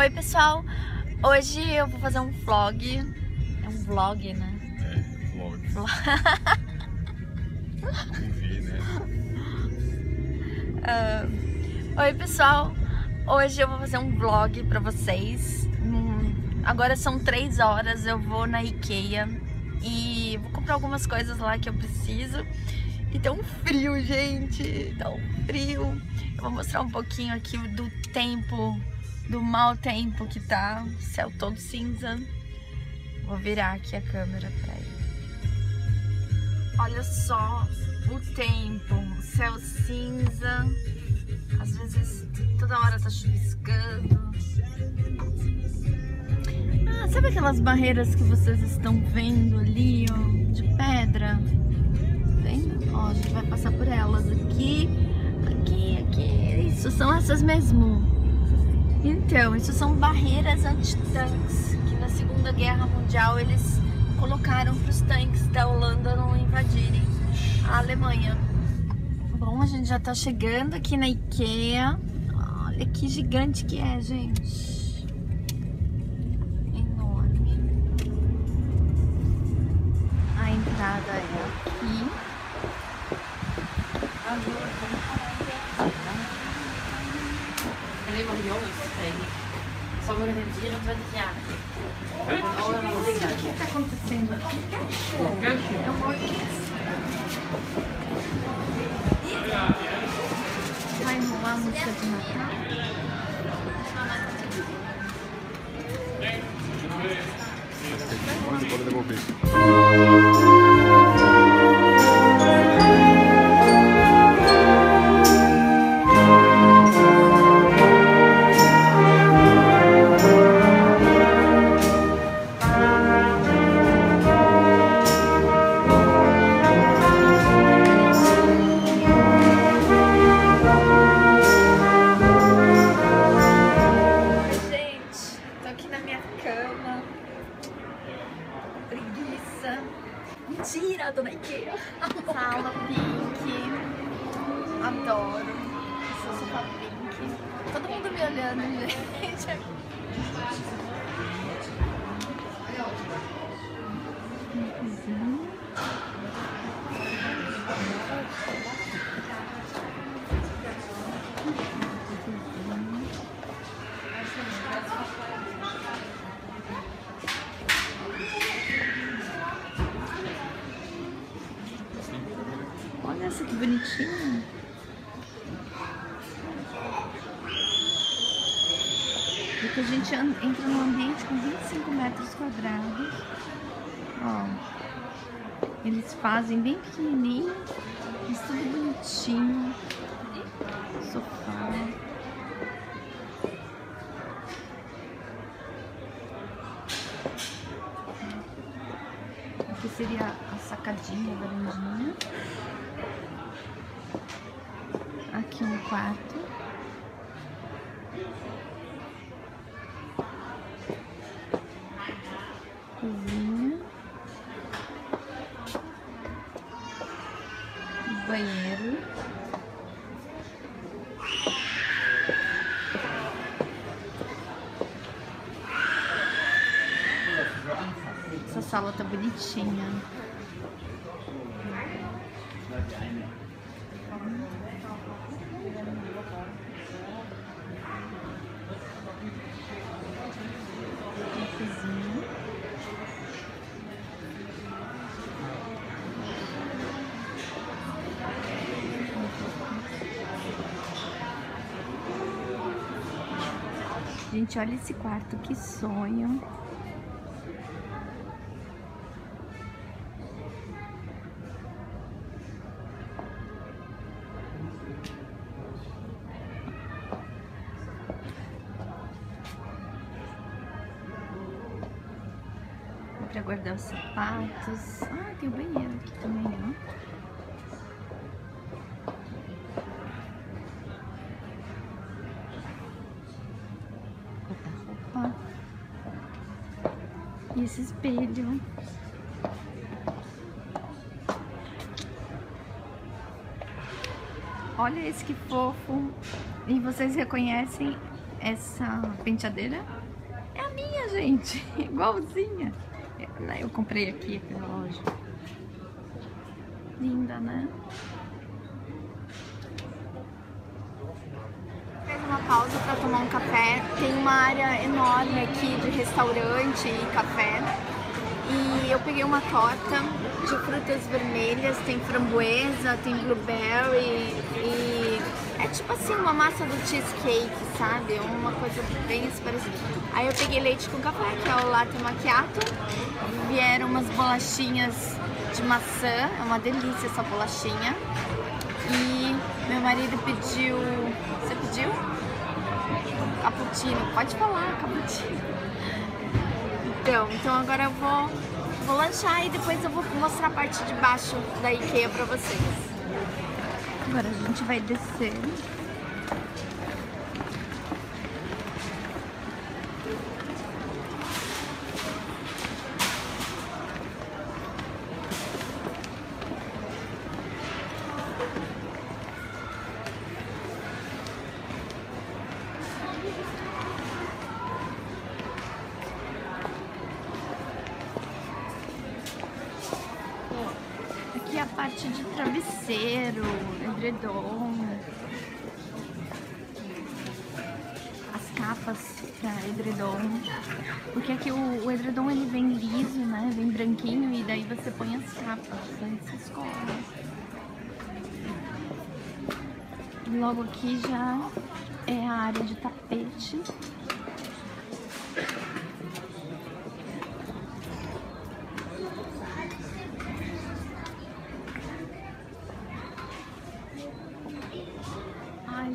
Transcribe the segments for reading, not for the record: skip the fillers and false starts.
Oi pessoal, hoje eu vou fazer um vlog, é um vlog, né? É, vlog. Entendi, né? Oi pessoal, hoje eu vou fazer um vlog pra vocês. Agora são 3 horas, eu vou na Ikea e vou comprar algumas coisas lá que eu preciso. E tá um frio, gente, tá um frio. Eu vou mostrar um pouquinho aqui do tempo, do mau tempo que tá, o céu todo cinza. Vou virar aqui a câmera pra ele. Olha só o tempo, o céu cinza, às vezes toda hora tá chuviscando. Ah, sabe aquelas barreiras que vocês estão vendo ali, ó, de pedra? Ó, a gente vai passar por elas aqui, aqui, aqui. Isso são essas mesmo. Então, isso são barreiras anti-tanques que na Segunda Guerra Mundial eles colocaram para os tanques da Holanda não invadirem a Alemanha. Bom, a gente já tá chegando aqui na Ikea. Olha que gigante que é, gente. Alleen maar jongens, denk ik. Sommigen zijn 24 jaar. Daar komt het in. Kuisje. Mijn mama moet het maken. Mentira, dona Ikea! Sala pink, adoro, sou sofá pink. Todo mundo me olhando, gente. Nossa, que bonitinho! E que a gente entra num ambiente com 25 metros quadrados. Ó, eles fazem bem pequenininho, mas tudo bonitinho. Sofá. Aqui seria a sacadinha, a varandinha. Aqui um quarto. Cozinha. Banheiro. Essa sala tá bonitinha. Gente, olha esse quarto, que sonho. Dá pra guardar os sapatos. Ah, tem o banheiro aqui também, ó. E esse espelho. Olha esse que fofo. E vocês reconhecem Essa penteadeira é a minha, gente, igualzinha. Eu comprei aqui pela loja. Linda, né? Fez uma pausa para tomar um café. Tem uma área enorme aqui de restaurante e café. E eu peguei uma torta de frutas vermelhas, tem framboesa, tem blueberry e é tipo assim uma massa do cheesecake, sabe? Uma coisa bem parecida. Aí eu peguei leite com café, que é o latte macchiato. Vieram umas bolachinhas de maçã, é uma delícia essa bolachinha. E meu marido pediu... Você pediu? Cappuccino, pode falar, cappuccino. Então agora eu vou lanchar e depois eu vou mostrar a parte de baixo da Ikea pra vocês. Agora a gente vai descer. A parte de travesseiro, edredom, as capas para edredom, porque aqui o edredom ele vem liso, né? Vem branquinho e daí você põe as capas, né? Você escolhe. Logo aqui já é a área de tapete.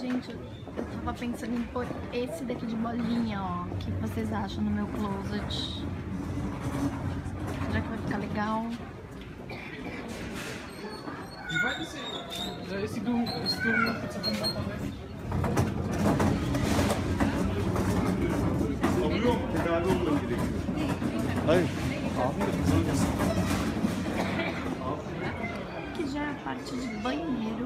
Gente, eu tava pensando em pôr esse daqui de bolinha, ó. O que vocês acham no meu closet? Será que vai ficar legal? E vai descer. Esse dormiu, você tem que dar pra ver. Aqui já é a parte de banheiro.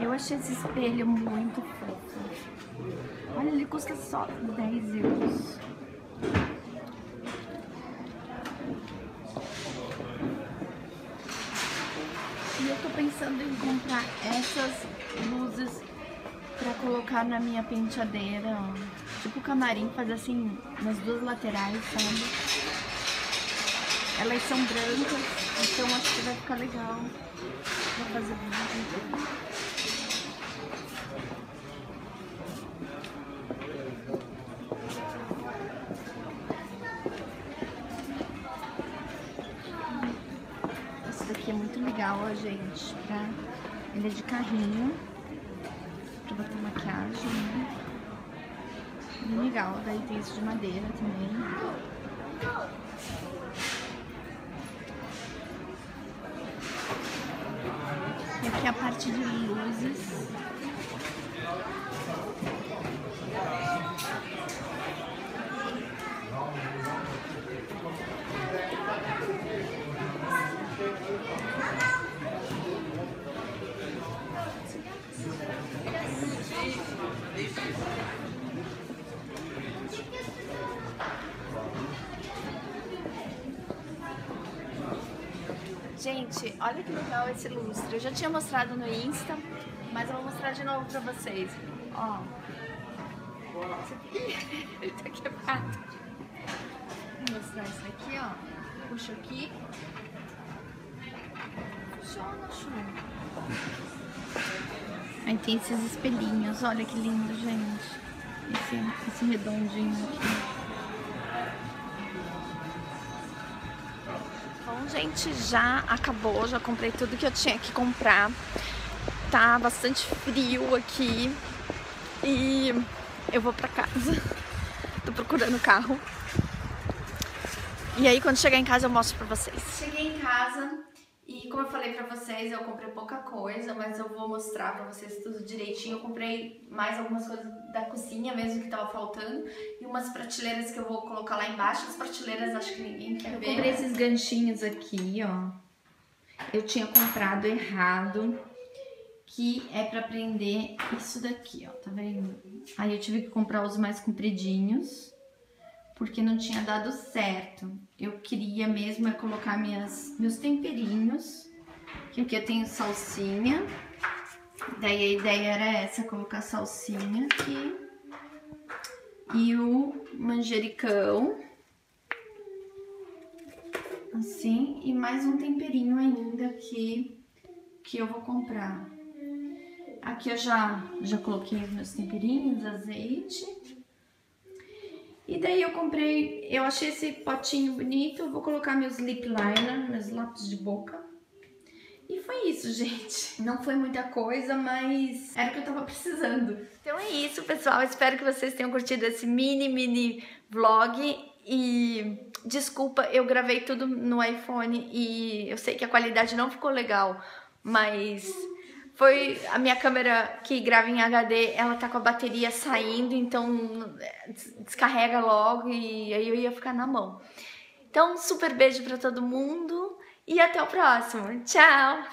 Eu achei esse espelho muito fofo. Olha, ele custa só 10 euros. E eu tô pensando em comprar essas luzes pra colocar na minha penteadeira, ó. Tipo o camarim, faz assim, nas duas laterais, sabe? Elas são brancas, então acho que vai ficar legal. Vou fazer vídeo. Legal, ó, gente, pra... ele é de carrinho, pra botar maquiagem, né? Bem legal, daí tem isso de madeira também. E aqui a parte de luzes. Gente, olha que legal esse lustre. Eu já tinha mostrado no Insta, mas eu vou mostrar de novo pra vocês. Ó. Ele tá quebrado. Vou mostrar isso aqui, ó. Puxa aqui. Funciona, chuva. Aí tem esses espelhinhos. Olha que lindo, gente. Esse redondinho aqui. Bom, gente, já acabou, já comprei tudo que eu tinha que comprar. Tá bastante frio aqui e eu vou pra casa. Tô procurando o carro. E aí quando chegar em casa eu mostro pra vocês. Cheguei em casa e como eu falei pra vocês, eu comprei pouca coisa, mas eu vou mostrar pra vocês tudo direitinho. Eu comprei mais algumas coisas da cozinha mesmo que tava faltando. E umas prateleiras que eu vou colocar lá embaixo. As prateleiras acho que ninguém quer ver. Eu comprei esses ganchinhos aqui, ó. Eu tinha comprado errado. que é pra prender isso daqui, ó, tá vendo? Aí eu tive que comprar os mais compridinhos, porque não tinha dado certo. Eu queria mesmo é colocar meus temperinhos, que aqui eu tenho salsinha, daí a ideia era essa, colocar salsinha aqui, e o manjericão, assim, e mais um temperinho ainda que eu vou comprar. Aqui eu já coloquei os meus temperinhos, azeite. E daí eu comprei, eu achei esse potinho bonito, eu vou colocar meus lip liner, meus lápis de boca. E foi isso, gente. Não foi muita coisa, mas era o que eu tava precisando. Então é isso, pessoal. Espero que vocês tenham curtido esse mini vlog. E desculpa, eu gravei tudo no iPhone e eu sei que a qualidade não ficou legal, mas foi a minha câmera que grava em HD, ela tá com a bateria saindo, então descarrega logo e aí eu ia ficar na mão. Então, super beijo pra todo mundo e até o próximo. Tchau!